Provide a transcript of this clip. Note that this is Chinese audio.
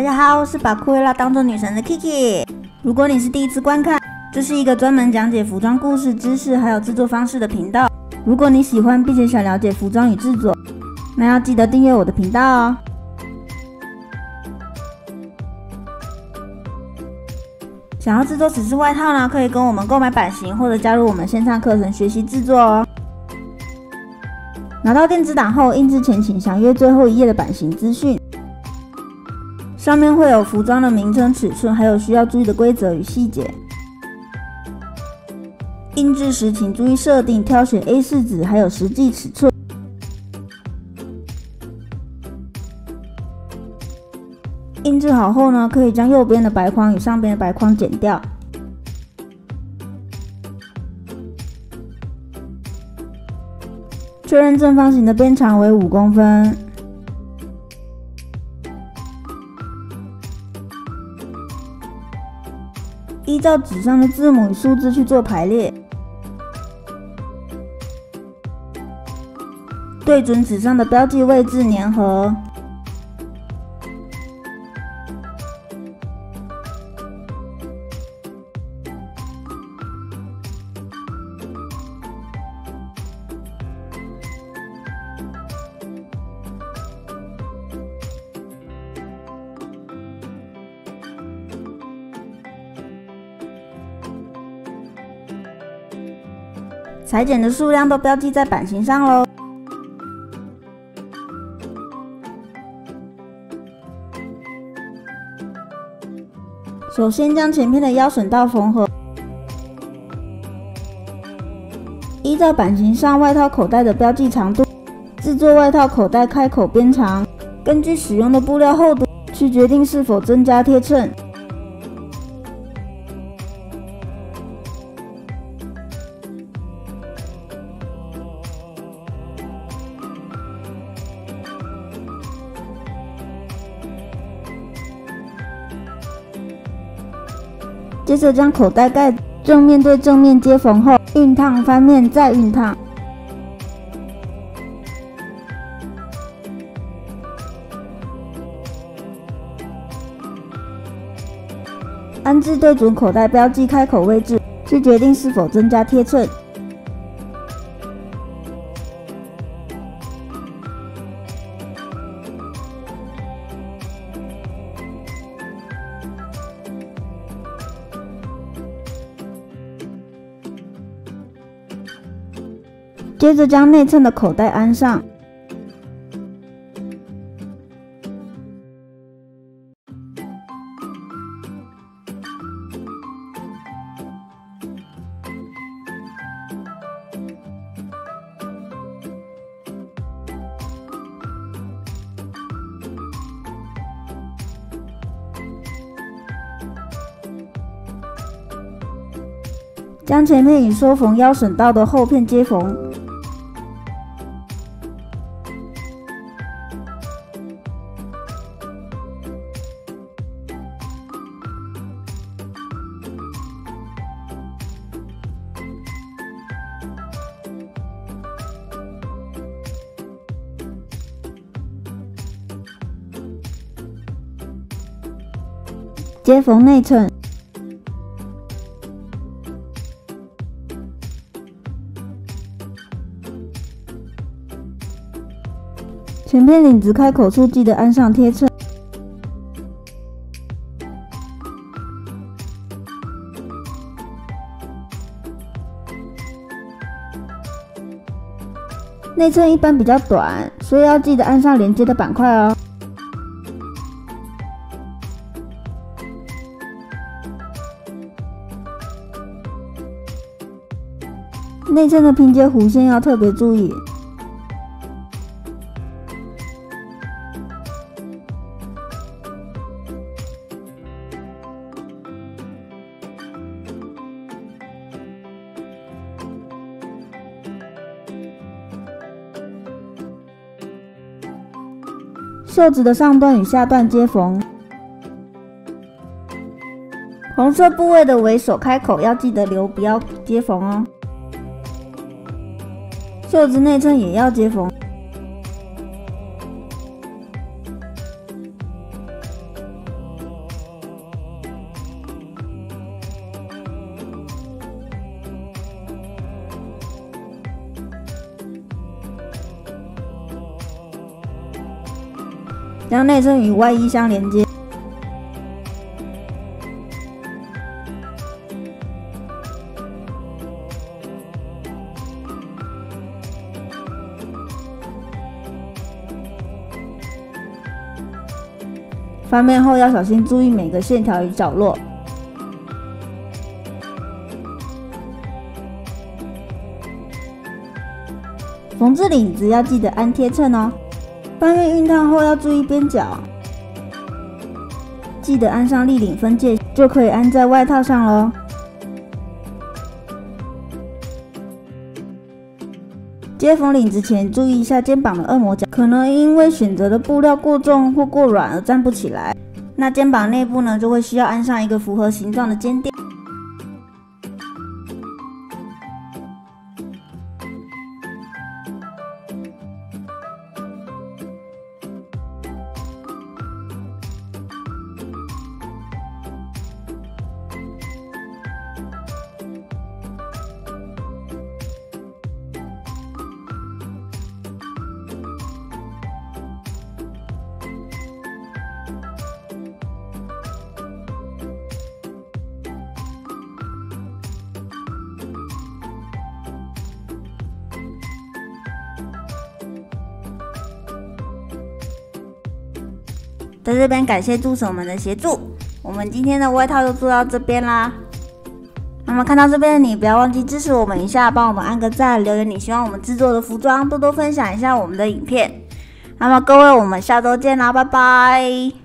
大家好，我是把库伊拉当做女神的 Kiki。如果你是第一次观看，这是一个专门讲解服装故事、知识还有制作方式的频道。如果你喜欢并且想了解服装与制作，那要记得订阅我的频道哦。想要制作此式外套呢，可以跟我们购买版型，或者加入我们线上课程学习制作哦。拿到电子档后，印制前请详阅最后一页的版型资讯，上面会有服装的名称、尺寸，还有需要注意的规则与细节。印制时请注意设定，挑选 A4 纸，还有实际尺寸。印制好后呢，可以将右边的白框与上边的白框剪掉。确认正方形的边长为5公分，依照纸上的字母与数字去做排列，对准纸上的标记位置粘合。裁剪的数量都标记在版型上喽。首先将前面的腰绳带缝合，依照版型上外套口袋的标记长度，制作外套口袋开口边长，根据使用的布料厚度去决定是否增加贴衬。接着将口袋盖正面对正面接缝后，熨烫翻面再熨烫。安置对准口袋标记开口位置，去决定是否增加贴衬。接着将内衬的口袋安上，将前面与收缝腰绳到的后片接缝。接缝内衬，前面领子开口处记得安上贴衬。内衬一般比较短，所以要记得安上连接的板块哦。内衬的拼接弧线要特别注意，袖子的上段与下段接缝，红色部位的为手开口，要记得留，不要接缝哦。袖子内衬也要接缝，将内衬与外衣相连接。翻面后要小心注意每个线条与角落。 缝制领子要记得按贴衬哦，翻面熨烫后要注意边角，记得按上立领分界，就可以安在外套上喽。接缝领子前注意一下肩膀的恶魔角，可能因为选择的布料过重或过软而站不起来，那肩膀内部呢就会需要安上一个符合形状的肩垫。 在这边感谢助手们的协助，我们今天的外套就做到这边啦。那么看到这边的你，不要忘记支持我们一下，帮我们按个赞，留言你希望我们制作的服装，多多分享一下我们的影片。那么各位，我们下周见啦，拜拜。